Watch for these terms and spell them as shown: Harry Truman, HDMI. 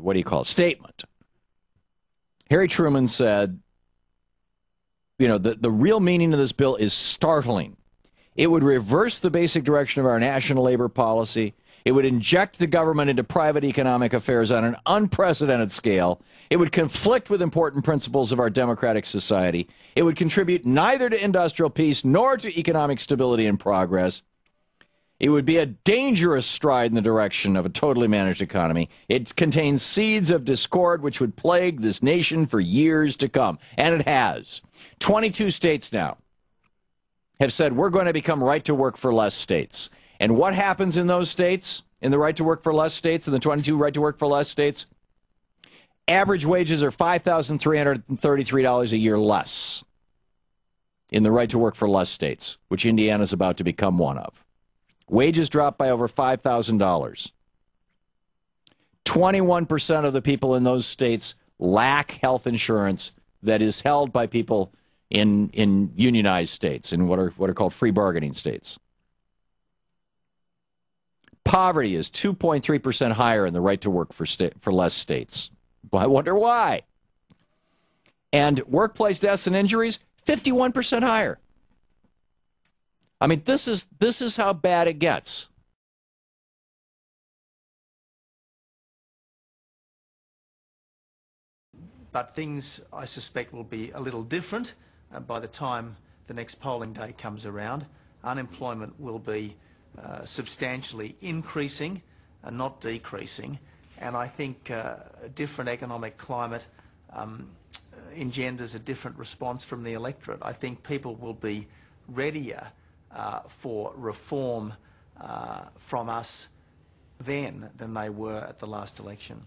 what do you call it, statement. Harry Truman said, you know, the real meaning of this bill is startling. It would reverse the basic direction of our national labor policy. It would inject the government into private economic affairs on an unprecedented scale. It would conflict with important principles of our democratic society. It would contribute neither to industrial peace nor to economic stability and progress. It would be a dangerous stride in the direction of a totally managed economy. It contains seeds of discord which would plague this nation for years to come. And it has. 22 states now have said we're going to become right-to-work for less states. And what happens in those states, in the right-to-work for less states, in the 22 right-to-work for less states? Average wages are $5,333 a year less in the right-to-work for less states, which Indiana's about to become one of. Wages dropped by over $5,000. 21% of the people in those states lack health insurance that is held by people in unionized states, in what are called free bargaining states. Poverty is 2.3% higher in the right-to-work for less states. I wonder why. And workplace deaths and injuries, 51% higher. I mean, this is how bad it gets. But things, I suspect, will be a little different by the time the next polling day comes around. Unemployment will be substantially increasing, not decreasing. And I think a different economic climate engenders a different response from the electorate. I think people will be readier for reform from us then than they were at the last election.